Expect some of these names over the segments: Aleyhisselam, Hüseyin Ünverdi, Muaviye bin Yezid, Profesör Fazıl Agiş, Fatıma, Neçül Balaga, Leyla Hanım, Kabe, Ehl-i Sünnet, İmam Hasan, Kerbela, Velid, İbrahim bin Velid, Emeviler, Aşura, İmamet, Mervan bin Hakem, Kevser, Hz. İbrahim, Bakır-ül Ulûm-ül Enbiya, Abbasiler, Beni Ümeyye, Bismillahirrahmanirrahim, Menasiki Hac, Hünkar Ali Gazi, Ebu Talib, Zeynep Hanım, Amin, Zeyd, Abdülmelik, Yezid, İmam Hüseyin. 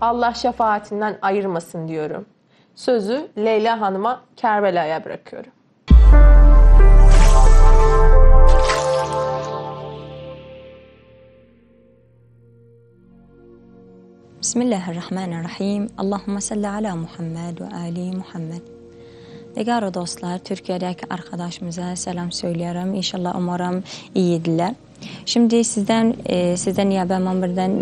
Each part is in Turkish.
Allah şefaatinden ayırmasın diyorum. Sözü Leyla Hanım'a Kerbela'ya bırakıyorum. Bismillahirrahmanirrahim. Allahümme salli ala Muhammed ve Ali Muhammed. Değerli dostlar, Türkiye'deki arkadaşımıza selam söylüyorum. İnşallah umarım iyidirler. Şimdi sizden ya ben Manbir'den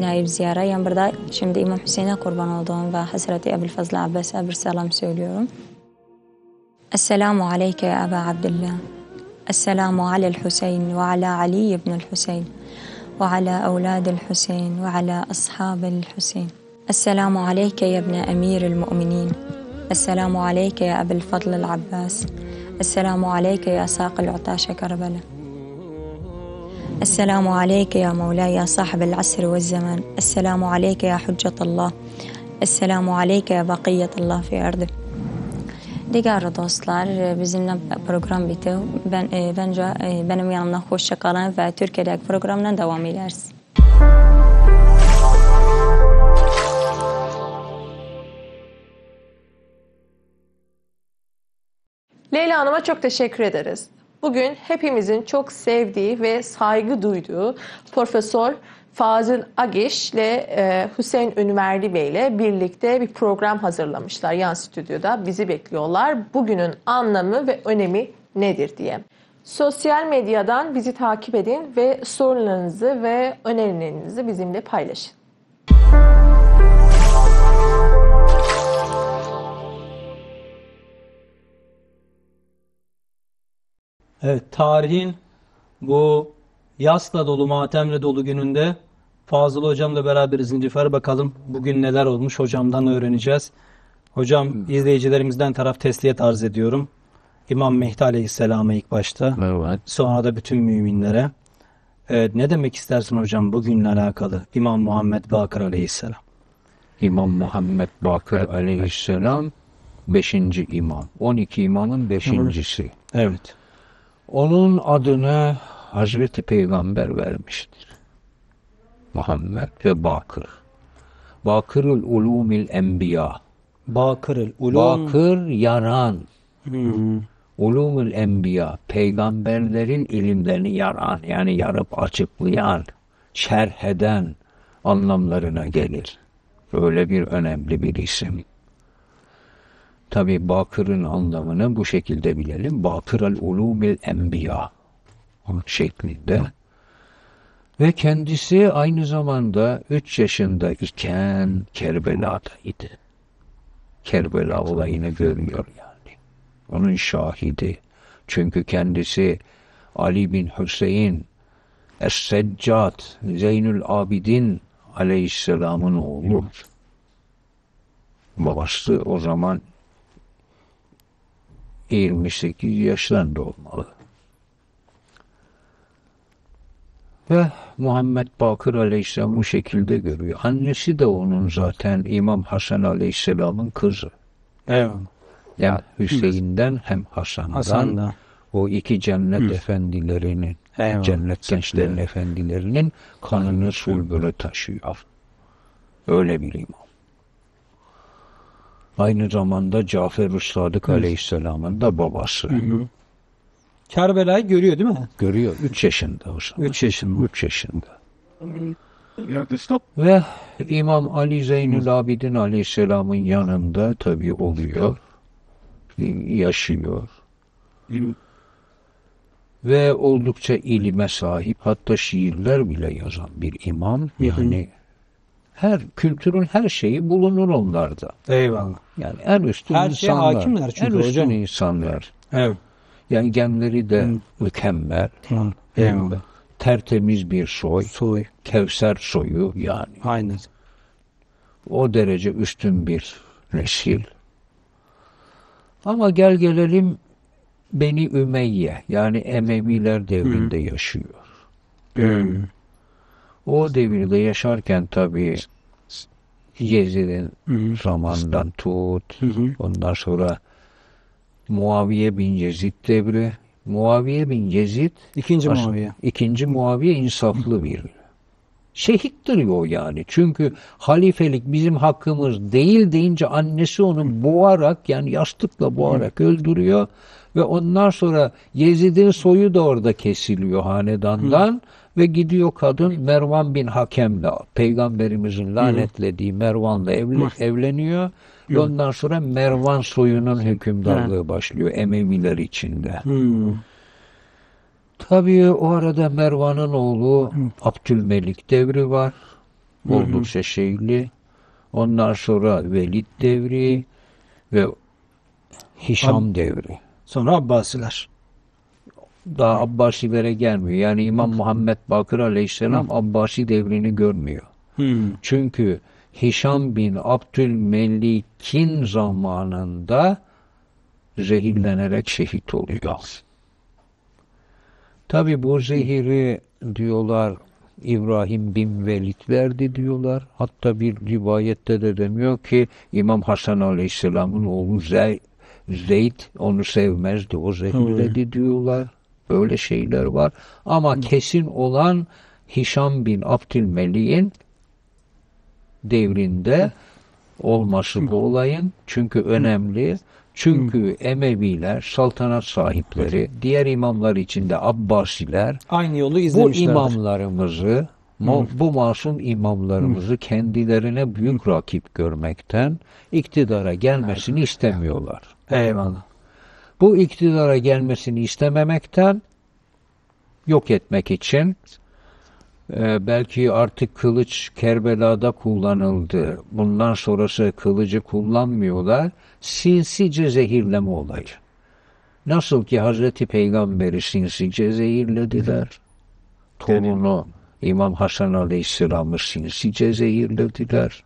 naib ziyarayım. Burada şimdi İmam Hüseyin'e kurban olduğum ve Hazreti ebu'l Fazl'ül Abbas'a bir selam söylüyorum. Esselamu aleyke ya Aba Abdullah. Esselamu alel Hüseyin ve ala Ali ibnül Hüseyin. وعلى أولاد الحسين وعلى أصحاب الحسين السلام عليك يا ابن أمير المؤمنين السلام عليك يا أبا الفضل العباس السلام عليك يا ساق العطاش كربلاء السلام عليك يا مولاي يا صاحب العصر والزمان السلام عليك يا حجة الله السلام عليك يا بقية الله في أرضه. Diğer dostlar, bizimle program bitti. Bence benim yanımdan hoşça kalın ve Türkiye'deki programdan devam ederiz. Leyla Hanım'a çok teşekkür ederiz. Bugün hepimizin çok sevdiği ve saygı duyduğu Profesör Fazıl Agiş ile Hüseyin Ünverdi Bey ile birlikte bir program hazırlamışlar. Yan stüdyoda bizi bekliyorlar. Bugünün anlamı ve önemi nedir diye. Sosyal medyadan bizi takip edin ve sorularınızı ve önerilerinizi bizimle paylaşın. Evet, tarihin bu yasla dolu, matemle dolu gününde Fazıl Hocam'la beraberiz. Zincifar, bakalım bugün neler olmuş hocamdan öğreneceğiz. Hocam, izleyicilerimizden tesliyet arz ediyorum. İmam Mehdi Aleyhisselam'a ilk başta. Evet. Sonra da bütün müminlere. Evet, ne demek istersin hocam bugünle alakalı? İmam Muhammed Bakır Aleyhisselam. İmam Muhammed Bakır Aleyhisselam 5. imam. 12 imamın 5.'si. Evet. Onun adını Hazreti Peygamber vermiştir. Muhammed ve Bakır. Bakır-ül Ulûm-ül Enbiya. Bakır-ül Ulûm. Bakır yaran. Ulûm-ül Enbiya. Peygamberlerin ilimlerini yaran, yani yarıp açıklayan, şerh eden anlamlarına gelir. Böyle bir önemli bir isim. Tabi Bakır'ın anlamını bu şekilde bilelim. Bakır-ül Ulûm-ül Enbiya şeklinde. Ve kendisi aynı zamanda 3 yaşında iken Kerbela'daydı. Kerbela olayını görüyor yani. Onun şahidi. Çünkü kendisi Ali bin Hüseyin Es-Seccad Zeynül Abidin Aleyhisselam'ın oğlu. Babası o zaman 28 yaşlarında olmalı. Ve Muhammed Bakır Aleyhisselam bu şekilde görüyor. Annesi de onun zaten İmam Hasan Aleyhisselam'ın kızı. Evet. Yani Hüseyin'den hem Hasan'dan o iki cennet efendilerinin, evet, cennet gençlerin efendilerinin kanını sulbüle taşıyor. Öyle bir imam. Aynı zamanda Cafer-i Sadık Aleyhisselam'ın da babası. Kerbela'yı görüyor değil mi? Görüyor. 3 yaşında o zaman. 3 yaşında. Ve İmam Ali Zeynül Abidin Aleyhisselam'ın yanında tabii oluyor. Yaşıyor. Ve oldukça ilime sahip, hatta şiirler bile yazan bir imam. Yani her kültürün her şeyi bulunur onlarda. Eyvallah. Yani en üstün her insanlar. Her şey hakimler çünkü hocam. En üstün insanlar. Evet. Yani genleri de mükemmel, tertemiz bir soy, Kevser soyu yani. Aynen. O derece üstün bir nesil. Ama gel gelelim Beni Ümeyye, yani Emeviler devrinde yaşıyor. O devirde yaşarken tabii Yezid'in zamanından tut, ondan sonra Muaviye bin Yezid devri. Muaviye bin Yezid, ikinci Muaviye insaflı bir şehittir o yani. Çünkü halifelik bizim hakkımız değil deyince annesi onu boğarak, yani yastıkla boğarak öldürüyor. Ve ondan sonra Yezid'in soyu da orada kesiliyor hanedandan. Ve gidiyor kadın Mervan bin Hakem'le, Peygamberimizin lanetlediği Mervan'la evleniyor. Ve ondan sonra Mervan soyunun hükümdarlığı başlıyor Emeviler içinde. Tabii o arada Mervan'ın oğlu Abdülmelik devri var. Oldukça şeyli. Ondan sonra Velid devri ve Hişam devri. Sonra Abbasiler. Daha Abbasilere gelmiyor. Yani İmam Muhammed Bakır aleyhisselam Abbasi devrini görmüyor. Çünkü Hişam bin Abdülmelik'in zamanında zehirlenerek şehit oluyor. Tabi bu zehiri diyorlar İbrahim bin Velid verdi diyorlar. Hatta bir rivayette de demiyor ki İmam Hasan aleyhisselamın oğlu Zeyd onu sevmezdi, o zehirledi diyorlar. Böyle şeyler var. Ama kesin olan Hişam bin Abdülmelik'in devrinde olması bu olayın. Çünkü önemli. Çünkü Emeviler, saltanat sahipleri, diğer imamlar içinde Abbasiler aynı yolu izlemişlerdir. Bu imamlarımızı, bu masum imamlarımızı kendilerine büyük rakip görmekten iktidara gelmesini istemiyorlar. Eyvallah. Bu iktidara gelmesini istememekten yok etmek için belki artık kılıç Kerbela'da kullanıldı. Bundan sonrası kılıcı kullanmıyorlar. Sinsice zehirleme olayı. Nasıl ki Hazreti Peygamber'i sinsice zehirlediler. Torunu İmam Hasan Aleyhisselam'ı sinsice zehirlediler.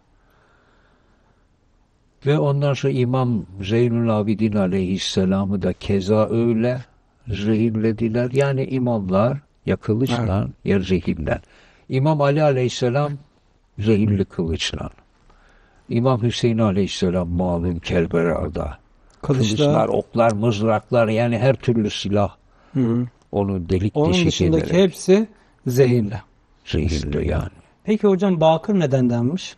Ve ondan sonra İmam Zeynül Abidin Aleyhisselam'ı da keza öyle zehirlediler. Yani imamlar ya kılıçla ya zehirle. İmam Ali Aleyhisselam zehirli kılıçla. İmam Hüseyin Aleyhisselam malum Kerbela'da. Kılıçlar, oklar, mızraklar, yani her türlü silah. Onu delik onun deşik ederek. Onun dışındaki hepsi zehirli. Zehirli yani. Peki hocam Bakır neden denmiş?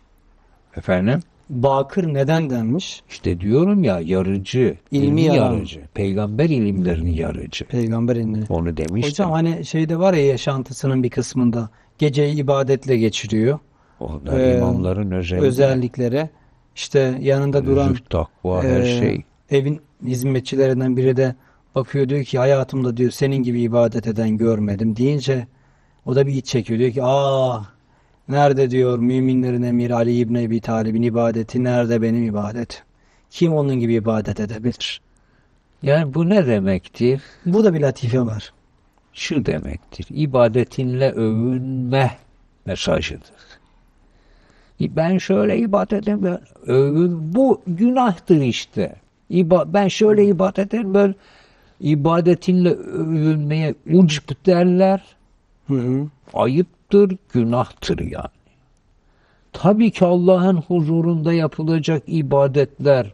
Efendim? Bakır neden denmiş? İşte diyorum ya, yarıcı. İlmi yarıcı. Peygamber ilimlerini yarıcı. Peygamber ilimleri. Onu demiştim. Hocam hani şeyde var ya, yaşantısının bir kısmında geceyi ibadetle geçiriyor. Onlar imamların özellikleri. İşte yanında duran takva, her şey. Evin hizmetçilerinden biri de bakıyor, diyor ki hayatımda diyor senin gibi ibadet eden görmedim deyince o da bir iç çekiyor. Diyor ki nerede diyor müminlerin emiri Ali İbni Ebi Talib'in ibadeti, nerede benim ibadet? Kim onun gibi ibadet edebilir? Yani bu ne demektir? Burada bir latife var. Şu demektir: ibadetinle övünme mesajıdır. Ben şöyle ibadet ederim, övün, bu günahtır işte. Ben şöyle ibadet ederim, böyle ibadetinle övünmeye ucb derler. Ayıptır, günahtır yani. Tabii ki Allah'ın huzurunda yapılacak ibadetler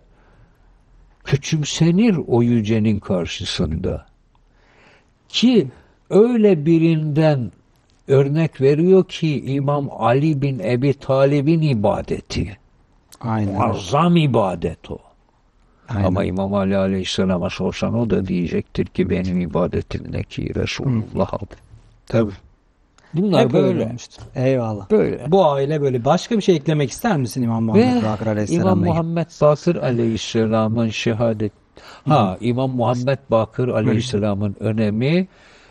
küçümsenir o yücenin karşısında. Ki öyle birinden örnek veriyor ki İmam Ali bin Ebi Talib'in ibadeti. Muazzam ibadet o. Ama İmam Ali Aleyhisselam'a sorsan o da diyecektir ki benim ibadetimdeki Resulullah. Tabii. Bunlar hep böyle olmuştur. Eyvallah. Böyle. Bu aile böyle. Başka bir şey eklemek ister misin İmam Muhammed Bakır Aleyhisselam'a? İmam Muhammed Bakır Aleyhisselam'ın şehadet. İmam Muhammed Bakır Aleyhisselam'ın önemi,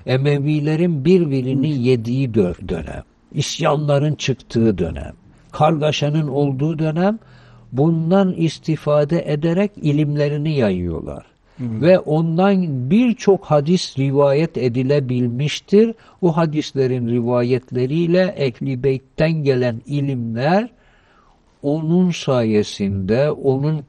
Emevilerin birbirini yediği dönem, isyanların çıktığı dönem, kargaşanın olduğu dönem, bundan istifade ederek ilimlerini yayıyorlar. Ve ondan birçok hadis rivayet edilebilmiştir. O hadislerin rivayetleriyle Ehl-i Beyt'ten gelen ilimler onun sayesinde, onun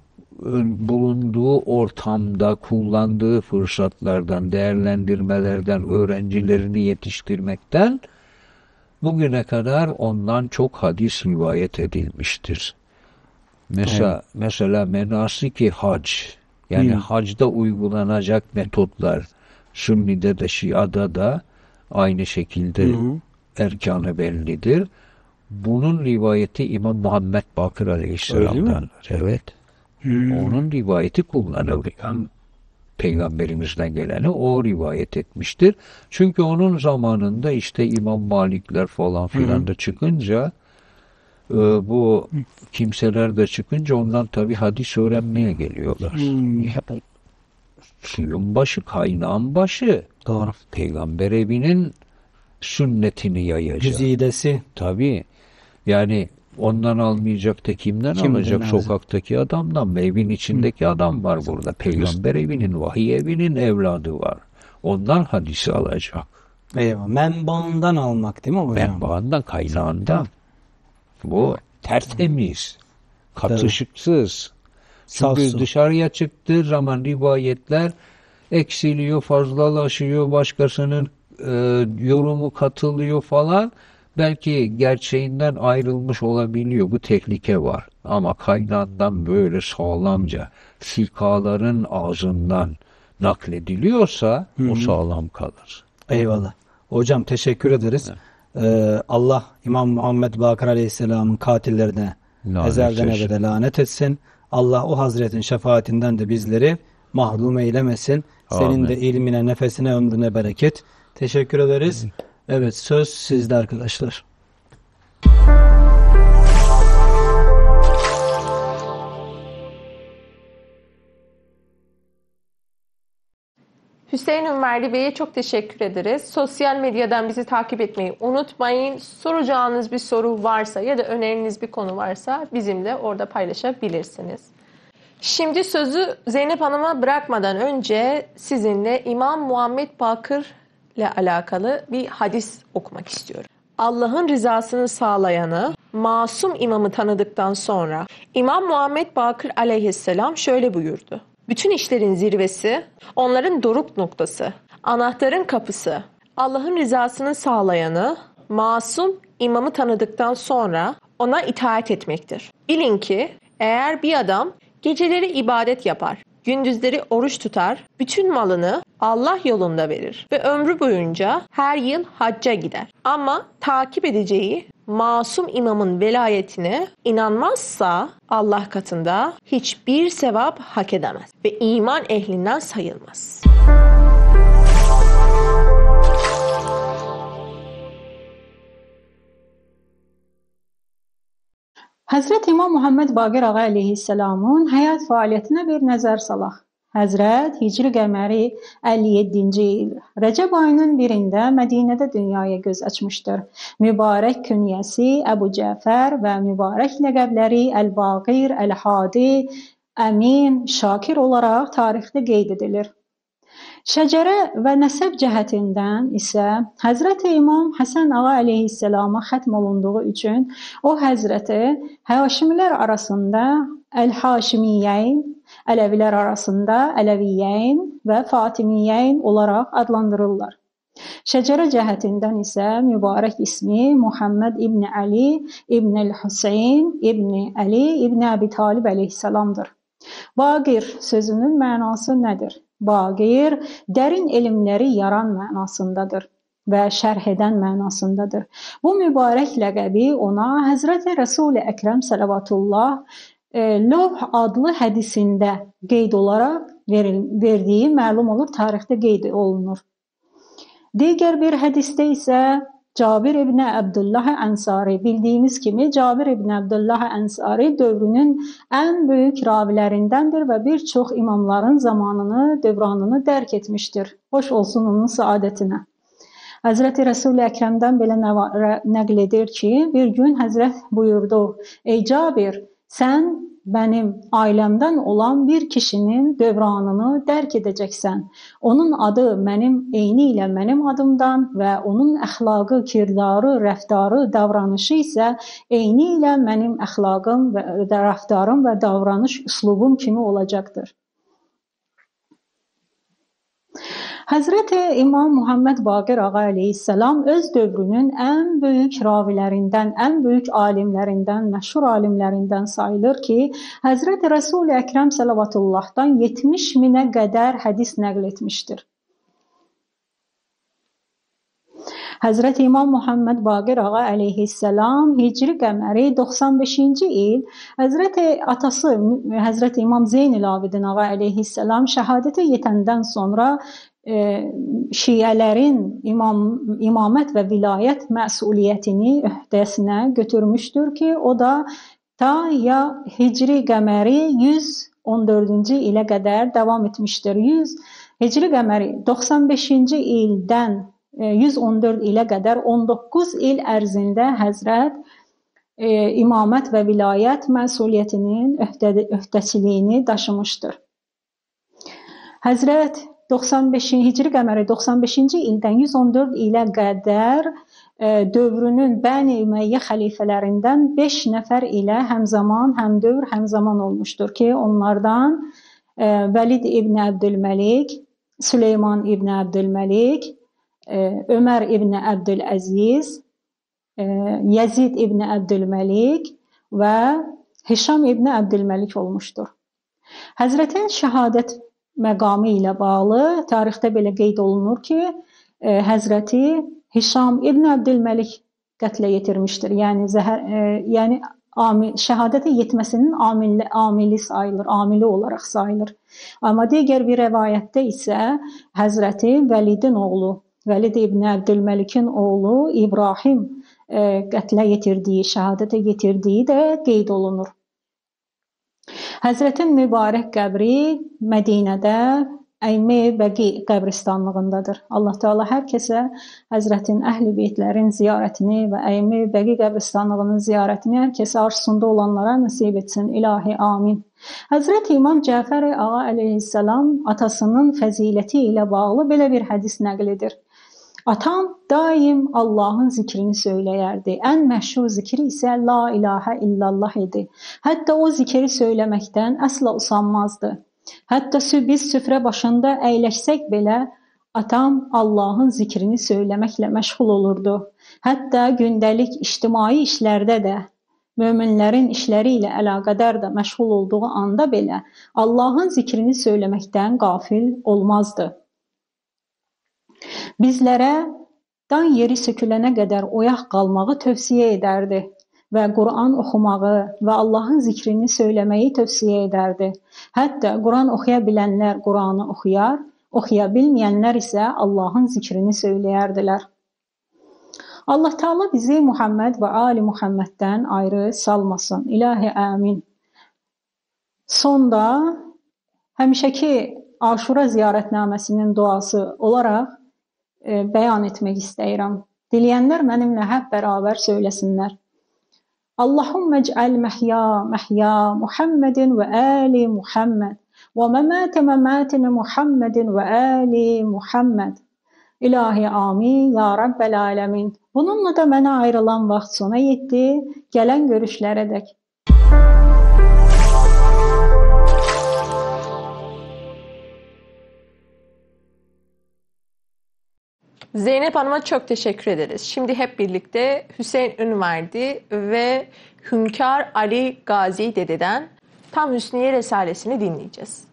bulunduğu ortamda kullandığı fırsatlardan, değerlendirmelerden, öğrencilerini yetiştirmekten bugüne kadar ondan çok hadis rivayet edilmiştir. Mesela menasiki hac, yani hacda uygulanacak metotlar, Sünni'de de Şia'da da aynı şekilde erkanı bellidir. Bunun rivayeti İmam Muhammed Bakır Aleyhisselam'dan. Evet. Onun rivayeti kullanılıyor. Peygamberimizden geleni o rivayet etmiştir. Çünkü onun zamanında işte İmam Malikler falan filan da çıkınca bu kimseler de çıkınca ondan tabi hadis öğrenmeye geliyorlar. Suyun başı, kaynağın başı. Doğru. Peygamber evinin sünnetini yayacak. Güzidesi. Tabi. Yani ondan almayacak da kimden alacak? Lazım? Sokaktaki adamdan mı? Evin içindeki adam var burada. Peygamber evinin, vahiy evinin evladı var. Ondan hadisi alacak. Eyvallah. Menbaından almak değil mi hocam? Menbaından, kaynağından. Bu tertemiz, katışıksız. Çünkü dışarıya çıktığı zaman rivayetler eksiliyor, fazlalaşıyor, başkasının yorumu katılıyor falan. Belki gerçeğinden ayrılmış olabiliyor. Bu tehlike var. Ama kaynağından böyle sağlamca sikaların ağzından naklediliyorsa o sağlam kalır. Eyvallah. Hocam teşekkür ederiz. Evet. Allah İmam Muhammed Bakır Aleyhisselam'ın katillerine ezelden ebede lanet etsin. Allah o Hazretin şefaatinden de bizleri mahrum eylemesin. Amin. Senin de ilmine, nefesine, ömrüne bereket. Teşekkür ederiz. Evet. Evet, söz sizde arkadaşlar. Hüseyin Ünverdi Bey'e çok teşekkür ederiz. Sosyal medyadan bizi takip etmeyi unutmayın. Soracağınız bir soru varsa ya da öneriniz bir konu varsa bizimle orada paylaşabilirsiniz. Şimdi sözü Zeynep Hanım'a bırakmadan önce sizinle İmam Muhammed Bakır ile alakalı bir hadis okumak istiyorum. Allah'ın rızasını sağlayanı, masum imamı tanıdıktan sonra İmam Muhammed Bakır Aleyhisselam şöyle buyurdu. Bütün işlerin zirvesi, onların doruk noktası, anahtarın kapısı. Allah'ın rızasını sağlayanı, masum imamı tanıdıktan sonra ona itaat etmektir. Bilin ki eğer bir adam geceleri ibadet yapar, gündüzleri oruç tutar, bütün malını Allah yolunda verir ve ömrü boyunca her yıl hacca gider. Ama takip edeceği masum imamın velayetine inanmazsa Allah katında hiçbir sevap hak edemez ve iman ehlinden sayılmaz. Hazret İmam Muhammed Bakır Ağa Aleyhisselamın həyat fəaliyyətinə bir nəzər salaq. Hazret Hicri qəməri 57-ci il Rəcəb ayının 1-də Mədinədə dünyaya göz açmışdır. Mübarək künyəsi Əbu Cafer və mübarək ləqəbləri Əl-Baqir, Əl-Hadi, Əmin, Şakir olaraq tarixdə qeyd edilir. Şəcərə və nəsəb cəhətindən isə Həzrəti İmam Həsən Ağa Aleyhisselama xətm olunduğu üçün o Həzrəti Həşimilər arasında Əl-Haşimiyyəyn, Ələvilər arasında Ələviyyəyn və Fatimiyyəyn olaraq adlandırırlar. Şəcərə cəhətindən isə mübarək ismi Muhammed İbn Ali, İbn Hüseyin, İbn Ali, İbn Əbi Talib Aleyhisselamdır. Bakir sözünün mənası nədir? Bakir, dərin elmləri yaran mənasındadır və şərh edən mənasındadır. Bu mübarək ləqəbi ona Həzrəti Resul-i Əkrəm Sələvatullah Lövh adlı hədisində qeyd olaraq verdiyi məlum olur, tarixdə qeyd olunur. Digər bir hədisdə isə Cabir ibn Abdullah Ənsari, bildiyimiz kimi Cabir ibn Abdullah Ənsari dövrünün en büyük ravilərindəndir və bir çox imamların zamanını, dövranını dərk etmişdir. Hoş olsun onun saadətinə. Hazreti Resul-i Əkrəmdən belə nəql edir ki, bir gün Hazret buyurdu, ey Cabir, sən benim ailəmdən olan bir kişinin dövranını dərk edəcəksən. Onun adı benim eyni ilə benim adımdan və onun əxlaqı, kirdarı, rəftarı, davranışı isə eyni ilə benim əxlaqım və rəftarım və davranış üslubum kimi olacaqdır. Hazreti İmam Muhammed Bakır Ağa Aleyhisselam öz dövrünün en büyük ravilərindən, en büyük alimlərindən, məşhur alimlərindən sayılır ki, Hazreti Resul-i Əkrəm Sələvatullah'dan 70 minə qədər hədis nəql etmişdir. Hz. İmam Muhammed Bakır Ağa aleyhisselam Hicri qəməri 95-ci il atası Hz. İmam Zeynül Abidin Ağa aleyhisselam şəhadətə yetəndən sonra Şiələrin imamət və vilayət məsuliyyətini öhdəsinə götürmüşdür ki, o da ta ya Hicri qəməri 114-cü ilə qədər davam etmişdir. Hicri qəməri 95-ci ildən 114 ilə qədər 19 il ərzində Həzrət imamət və vilayət məsuliyyətinin öhdəçiliyini daşımışdır. Həzrət Hicri qəməri 95-ci ildən 114 ilə qədər dövrünün Bəni Ümeyye xəlifələrindən 5 nəfər ilə həmzaman olmuşdur ki, onlardan Velid ibn Abdülmelik, Süleyman ibn Abdülmelik, Ömer ibn Abdüləziz, Yezid ibn Abdülmelik və Hişam ibn Abdülmelik olmuşdur. Həzrətin şəhadət məqamı ilə bağlı tarixdə belə qeyd olunur ki, Həzrəti Hişam ibn Abdülmelik qətlə yetirmişdir. Yəni şəhadətə yetməsinin amili olaraq sayılır. Amma digər bir rəvayətdə isə Həzrəti Velid ibn Abdülmelikin oğlu İbrahim qətlə yetirdiyi, şəhadətə yetirdiyi də qeyd olunur. Həzrətin mübarək qəbri Mədinədə Əymə-i Bəqi qəbristanlığındadır. Allah Teala hər kəsə Həzrətin Əhl-i Beytlərin ziyarətini və Əymə-i Bəqi qəbristanlığının ziyarətini hər kəsə arzusunda olanlara nəsib etsin. İlahi amin. Həzrət İmam Cəfər Ağa əleyhissalam atasının fəziləti ilə bağlı belə bir hədis nəql edir. Atam daim Allahın zikrini söyləyərdi. Ən məşhur zikri isə La ilahə illallah idi. Hətta o zikri söyləməkdən əsla usanmazdı. Hətta biz süfrə başında əyləşsək belə, atam Allahın zikrini söyləməklə məşğul olurdu. Hətta gündəlik ictimai işlərdə də, möminlərin işləri ilə əlaqədar da məşğul olduğu anda belə, Allahın zikrini söyləməkdən qafil olmazdı. Bizlərə dan yeri sökülənə qədər oyaq qalmağı tövsiyə edərdi və Quran oxumağı və Allahın zikrini söyləməyi tövsiyə edərdi. Hətta Quran oxuya bilənlər Quranı oxuyar, oxuya bilməyənlər isə Allahın zikrini söyləyərdilər. Allah Teala bizi Muhammed və Ali Muhammeddən ayrı salmasın. İlahi amin. Sonda həmişəki Aşura ziyarətnaməsinin duası olaraq bəyan etmək istəyirəm. Diləyənlər mənimlə hep bərabər söyləsinlər. Allahümme ec'al məhya Muhammedin və əli Muhammed və məmətə məmətini Muhammedin və əli Muhammed. İlahi amin, ya Rabbəl aləmin. Bununla da mənə ayrılan vaxt sona yetdi. Gələn görüşlərə dək. Zeynep Hanım'a çok teşekkür ederiz. Şimdi hep birlikte Hüseyin Ünverdi ve Hünkar Ali Gazi dededen Tam Hüsniye Risalesini dinleyeceğiz.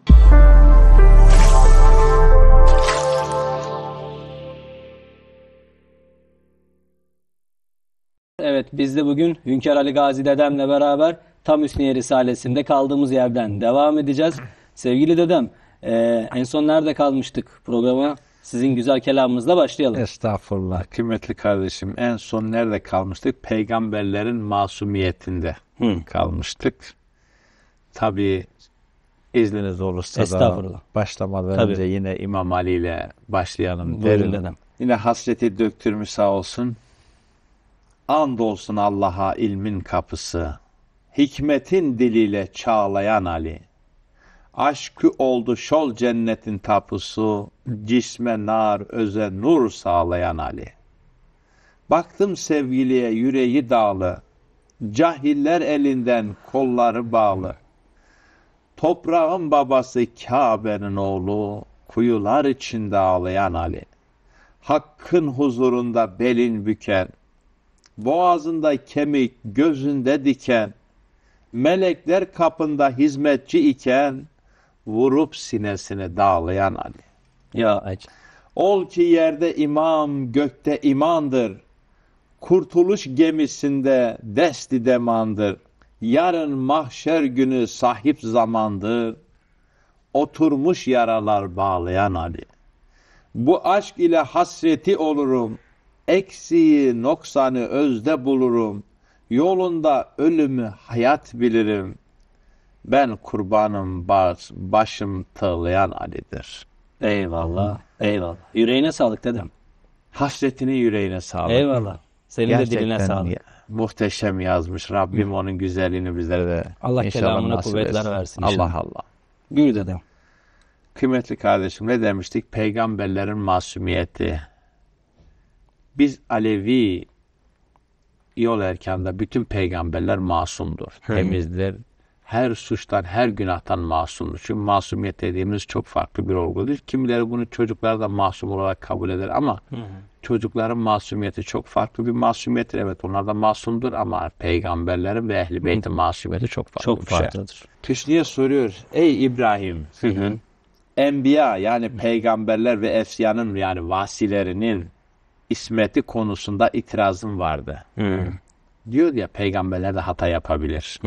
Evet, biz de bugün Hünkar Ali Gazi dedemle beraber Tam Hüsniye Risalesinde kaldığımız yerden devam edeceğiz. Sevgili dedem, en son nerede kalmıştık programa? Sizin güzel kelamınızla başlayalım. Estağfurullah. Kıymetli kardeşim, en son nerede kalmıştık? Peygamberlerin masumiyetinde kalmıştık. Tabii izniniz olursa da başlamadan önce yine İmam Ali ile başlayalım derim. Yine hasreti döktürmüş sağ olsun. Andolsun Allah'a ilmin kapısı, hikmetin diliyle çağlayan Ali. Aşkı oldu şol cennetin tapusu, cisme nar öze nur sağlayan Ali. Baktım sevgiliye yüreği dağlı, cahiller elinden kolları bağlı. Toprağın babası Kabe'nin oğlu, kuyular içinde ağlayan Ali. Hakkın huzurunda belin büken, boğazında kemik, gözünde diken, melekler kapında hizmetçi iken, vurup sinesine dağlayan Ali. Ya, Ol ki yerde imam, gökte imandır. Kurtuluş gemisinde desti demandır. Yarın mahşer günü sahip zamandır. Oturmuş yaralar bağlayan Ali. Bu aşk ile hasreti olurum. Eksiği, noksanı özde bulurum. Yolunda ölümü hayat bilirim. Ben kurbanım başım tığlayan Ali'dir. Eyvallah, eyvallah. Yüreğine sağlık dedem. Hasretini yüreğine sağlık. Eyvallah. Senin gerçekten de diline sağlık. Ya. Muhteşem yazmış. Rabbim onun güzelliğini bizlere de Allah kelamına kuvvetler versin. Allah Allah. Gül dedem. Kıymetli kardeşim, ne demiştik? Peygamberlerin masumiyeti. Biz Alevi yol erkanda bütün peygamberler masumdur. Temizdir. Her suçtan, her günahtan masumdur. Çünkü masumiyet dediğimiz çok farklı bir olgudur. Kimileri bunu çocuklar da masum olarak kabul eder ama çocukların masumiyeti çok farklı bir masumiyettir. Evet, onlar da masumdur ama peygamberlerin ve ehl-i beytin masumiyeti çok farklı çok bir farklıdır. Şey. Tüşniye soruyor, ey İbrahim, enbiya yani peygamberler ve efsiyanın yani vasilerinin ismeti konusunda itirazım vardı. Diyor ya, peygamberler de hata yapabilir.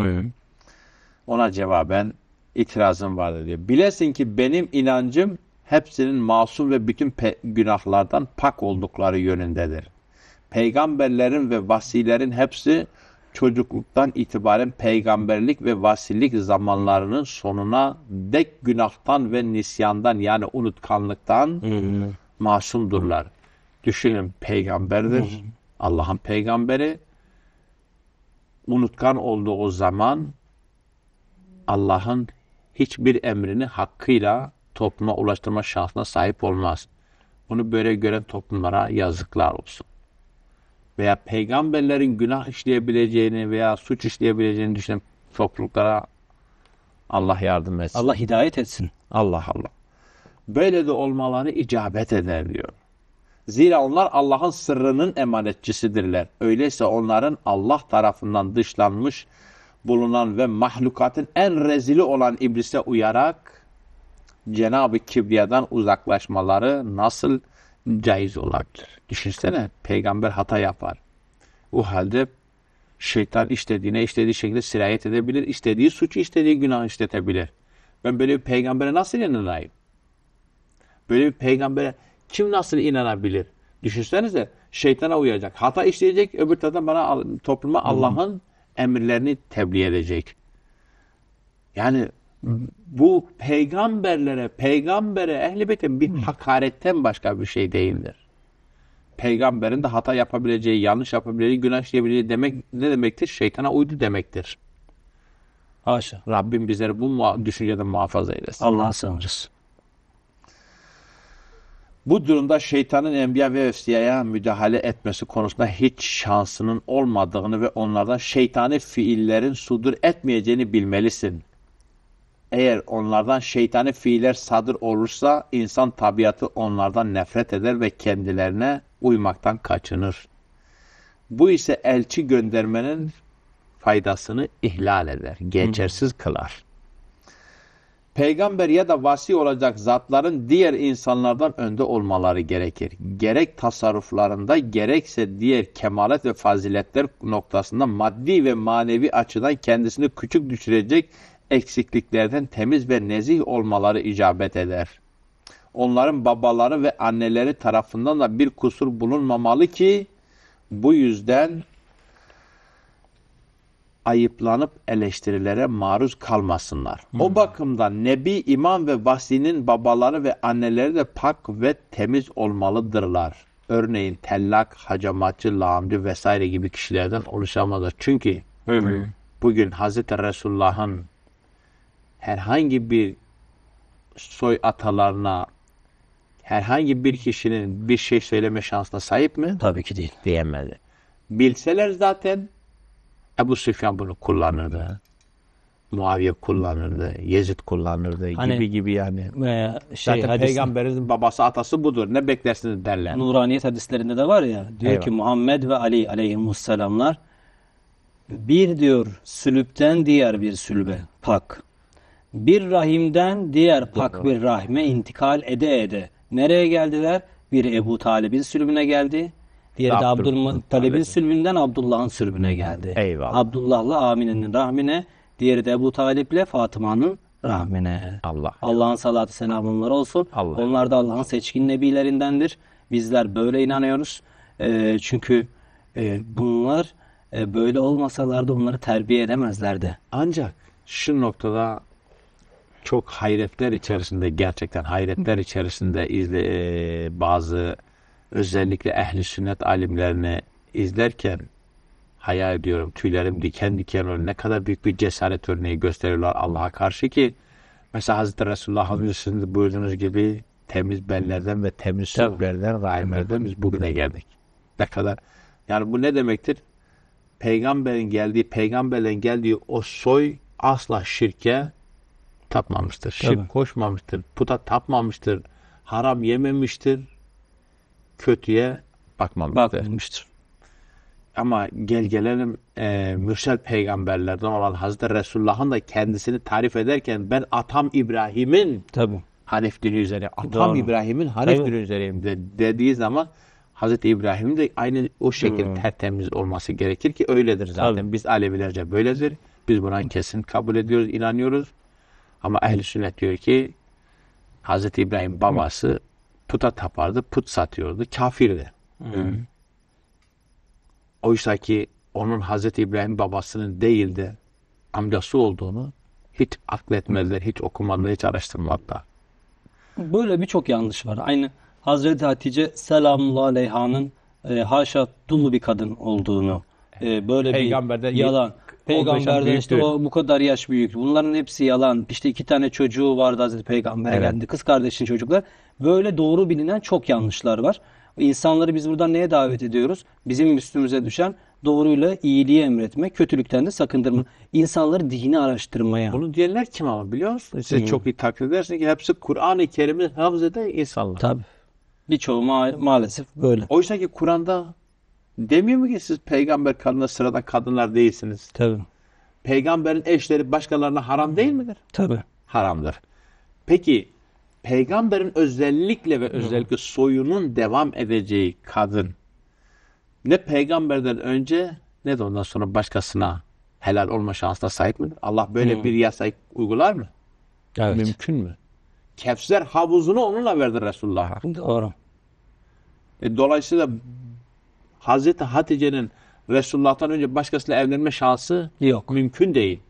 Ona cevaben itirazım vardı diyor. Bilesin ki benim inancım hepsinin masum ve bütün günahlardan pak oldukları yönündedir. Peygamberlerin ve vasilerin hepsi çocukluktan itibaren peygamberlik ve vasilik zamanlarının sonuna dek günahtan ve nisyandan yani unutkanlıktan masumdurlar. Düşünün, peygamberdir. Allah'ın peygamberi unutkan olduğu zaman Allah'ın hiçbir emrini hakkıyla topluma ulaştırma şansına sahip olmaz. Bunu böyle gören toplumlara yazıklar olsun. Veya peygamberlerin günah işleyebileceğini veya suç işleyebileceğini düşünen topluluklara Allah yardım etsin. Allah hidayet etsin. Allah Allah. Böyle de olmaları icabet eder diyor. Zira onlar Allah'ın sırrının emanetçisidirler. Öyleyse onların Allah tarafından dışlanmış bulunan ve mahlukatın en rezili olan iblise uyarak Cenab-ı Kibriya'dan uzaklaşmaları nasıl caiz olabilir? Düşünsene, peygamber hata yapar. O halde şeytan istediğine istediği şekilde sirayet edebilir, istediği suçu istediği günah işletebilir. Ben böyle bir peygambere nasıl inanayım? Böyle bir peygambere kim nasıl inanabilir? Düşünsenize, şeytana uyacak, hata işleyecek, öbür taraftan bana topluma Allah'ın emirlerini tebliğ edecek. Yani bu peygambere, ehl-i beytin bir hakaretten başka bir şey değildir. Peygamberin de hata yapabileceği, yanlış yapabileceği, günah işleyebileceği demek ne demektir? Şeytana uydu demektir. Haşa. Rabbim bizleri bu düşünceden muhafaza eylesin. Allah'a sığınırız. Bu durumda şeytanın enbiya ve efsiyaya müdahale etmesi konusunda hiç şansının olmadığını ve onlardan şeytani fiillerin sudur etmeyeceğini bilmelisin. Eğer onlardan şeytani fiiller sadır olursa insan tabiatı onlardan nefret eder ve kendilerine uymaktan kaçınır. Bu ise elçi göndermenin faydasını ihlal eder, geçersiz kılar. Peygamber ya da vasi olacak zatların diğer insanlardan önde olmaları gerekir. Gerek tasarruflarında gerekse diğer kemalet ve faziletler noktasında maddi ve manevi açıdan kendisini küçük düşürecek eksikliklerden temiz ve nezih olmaları icabet eder. Onların babaları ve anneleri tarafından da bir kusur bulunmamalı ki bu yüzden ayıplanıp eleştirilere maruz kalmasınlar. O bakımdan nebi, imam ve vasinin babaları ve anneleri de pak ve temiz olmalıdırlar. Örneğin tellak, hacamatçı, lağımcı vesaire gibi kişilerden oluşamazlar. Çünkü bugün Hz. Resulullah'ın herhangi bir soy atalarına herhangi bir kişinin bir şey söyleme şansına sahip mi? Tabii ki değil. Diyemedi. Bilseler zaten Ebu Süfyan bunu kullanırdı. Muaviye kullanırdı. Yezid kullanırdı. Hani, gibi yani. Zaten peygamberin babası atası budur. Ne beklersiniz derler. Nuraniyet hadislerinde de var ya. Diyor ki Muhammed ve Ali aleyhisselamlar bir diyor sülüpten diğer bir sülbe pak. Bir rahimden diğer pak bir rahime intikal ede ede. Nereye geldiler? Biri Ebu Talib'in sülbüne geldi. Diğeri de Abdültalib'in sülbünden Abdullah'ın sülbüne geldi. Eyvallah. Abdullah'la Amine'nin rahmine, diğeri de Ebu Talib'le Fatıma'nın rahmine. Allah'ın salatü selamı onlara olsun. Onlar da Allah'ın seçkin nebilerindendir. Bizler böyle inanıyoruz. Çünkü bunlar böyle olmasalardı onları terbiye edemezlerdi. Ancak şu noktada çok hayretler içerisinde, gerçekten hayretler içerisinde bazı özellikle Ehl-i Sünnet alimlerini izlerken hayal ediyorum, tüylerim diken diken oluyor. Ne kadar büyük bir cesaret örneği gösteriyorlar Allah'a karşı ki mesela Hz. Resulullah'ın buyurduğunuz gibi temiz bellerden ve temiz sözlerden, rahimlerden biz bugüne geldik. Ne kadar, yani bu ne demektir? Peygamberlerin geldiği o soy asla şirke tapmamıştır. Şirk koşmamıştır. Puta tapmamıştır. Haram yememiştir. Kötüye bakmamıştır. Ama gel gelelim mürsel peygamberlerden olan Hazreti Resulullah'ın da kendisini tarif ederken ben atam İbrahim'in Hanif dini üzere, İbrahim'in Hanif dini üzereyim dediği zaman Hazreti İbrahim'in de aynı o şekilde tertemiz olması gerekir ki öyledir zaten. Biz Alevilerce böyledir. Biz buna kesin kabul ediyoruz, inanıyoruz. Ama Ehl-i Sünnet diyor ki Hazreti İbrahim babası puta tapardı, put satıyordu, kafirdi. Oysa ki onun Hazreti İbrahim babasının değil de amcası olduğunu hiç akletmediler, hiç okumadılar, hiç araştırmadılar. Böyle birçok yanlış var. Aynı Hazreti Hatice selamullahi aleyhanın haşa dullu bir kadın olduğunu, böyle bir yalan. Peygamberden işte o bu kadar yaş büyük. Bunların hepsi yalan. İşte 2 çocuğu vardı Hazreti Peygamber'e geldi. Kız kardeşinin çocuklar. Böyle doğru bilinen çok yanlışlar var. İnsanları biz buradan neye davet ediyoruz? Bizim üstümüze düşen doğruyla iyiliği emretme, kötülükten de sakındırma. İnsanları dini araştırmaya. Bunu diyenler kim ama biliyor musun? Siz çok iyi takdir edersiniz ki hepsi Kur'an-ı Kerim'i hafız eden insanlar. Tabii. Birçoğu maalesef böyle. Oysa ki Kur'an'da demiyor mu ki siz peygamber kadınlar sıradan kadınlar değilsiniz? Tabii. Peygamberin eşleri başkalarına haram değil midir? Tabii. Haramdır. Peki peygamberin özellikle ve özellikle soyunun devam edeceği kadın ne peygamberden önce ne de ondan sonra başkasına helal olma şansına sahip midir? Allah böyle bir yasayı uygular mı? Evet. Mümkün mü? Kevser havuzunu onunla verdi Resulullah'a. Doğru. Dolayısıyla Hazreti Hatice'nin Resulullah'tan önce başkasıyla evlenme şansı yok. Mümkün değil.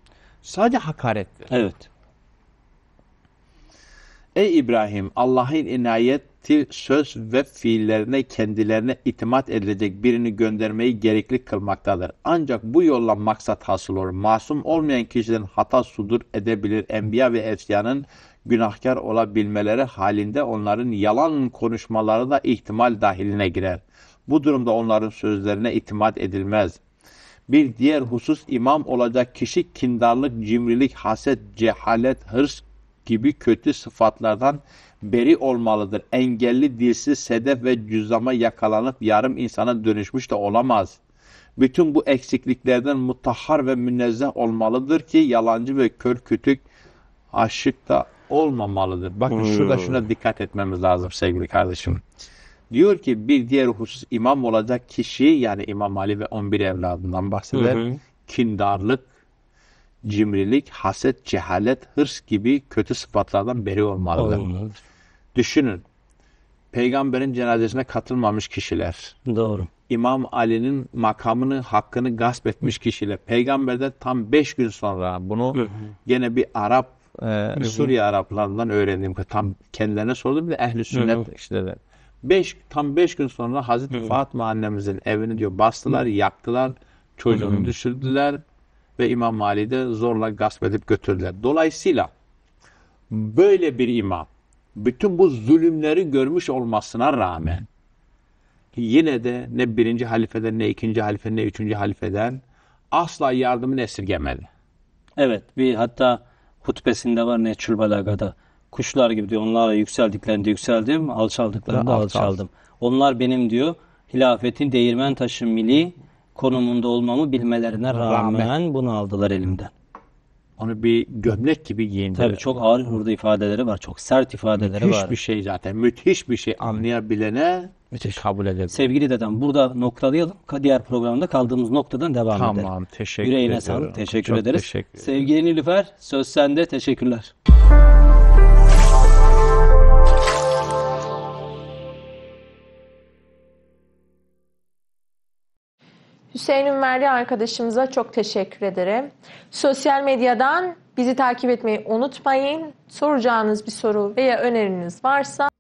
Sadece hakarettir. Evet. Ey İbrahim, Allah'ın inayeti söz ve fiillerine kendilerine itimat edilecek birini göndermeyi gerekli kılmaktadır. Ancak bu yolla maksat hasıl olur. Masum olmayan kişiden hata sudur edebilir. Enbiya ve efsiyanın günahkar olabilmeleri halinde onların yalan konuşmaları da ihtimal dahiline girer. Bu durumda onların sözlerine itimat edilmez. Bir diğer husus imam olacak kişi kindarlık, cimrilik, haset, cehalet, hırs gibi kötü sıfatlardan beri olmalıdır. Engelli, dilsiz, sedef ve cüzzama yakalanıp yarım insana dönüşmüş de olamaz. Bütün bu eksikliklerden mutahhar ve münezzeh olmalıdır ki yalancı ve kör kütük aşık da olmamalıdır. Bakın şurada şuna dikkat etmemiz lazım sevgili kardeşim. Diyor ki bir diğer husus imam olacak kişi, yani İmam Ali ve 11 evladından bahseder. Kindarlık, cimrilik, haset, cehalet, hırs gibi kötü sıfatlardan beri olmalıdır. Düşünün. Peygamberin cenazesine katılmamış kişiler. Doğru. İmam Ali'nin makamını, hakkını gasp etmiş kişiler. Peygamberden tam 5 gün sonra bunu gene bir Arap, Suriye Araplarından öğrendiğim kadar tam kendilerine sordum. Bir de Ehl-i Sünnet işte de. Tam 5 gün sonra Hazreti Fatma annemizin evini diyor bastılar, yaktılar, çocuğunu düşürdüler ve İmam Ali'yi de zorla gasp edip götürdüler. Dolayısıyla böyle bir imam bütün bu zulümleri görmüş olmasına rağmen yine de ne birinci halifeden, ne ikinci halifeden, ne üçüncü halifeden asla yardımını esirgemedi. Evet, bir hatta hutbesinde var Neçül Balaga'da. Kuşlar gibi diyor, onlara yükseldiklerinde yükseldim, alçaldıklarında alçaldım. Onlar benim diyor hilafetin değirmen taşı mili konumunda olmamı bilmelerine rağmen bunu aldılar elimden. onu bir gömlek gibi giyindiler. Tabii çok ağır hurda ifadeleri var. Çok sert ifadeleri müthiş var. Müthiş bir şey zaten. Müthiş bir şey anlayabilene müthiş kabul edelim. Sevgili dedem, burada noktalayalım. Diğer programda kaldığımız noktadan devam edelim. Tamam, teşekkür ederim. Yüreğine sağlık. Teşekkür çok ederiz. Teşekkür. Sevgili Nilüfer, söz sende. Teşekkürler. Hüseyin Ünverdi arkadaşımıza çok teşekkür ederim. Sosyal medyadan bizi takip etmeyi unutmayın. Soracağınız bir soru veya öneriniz varsa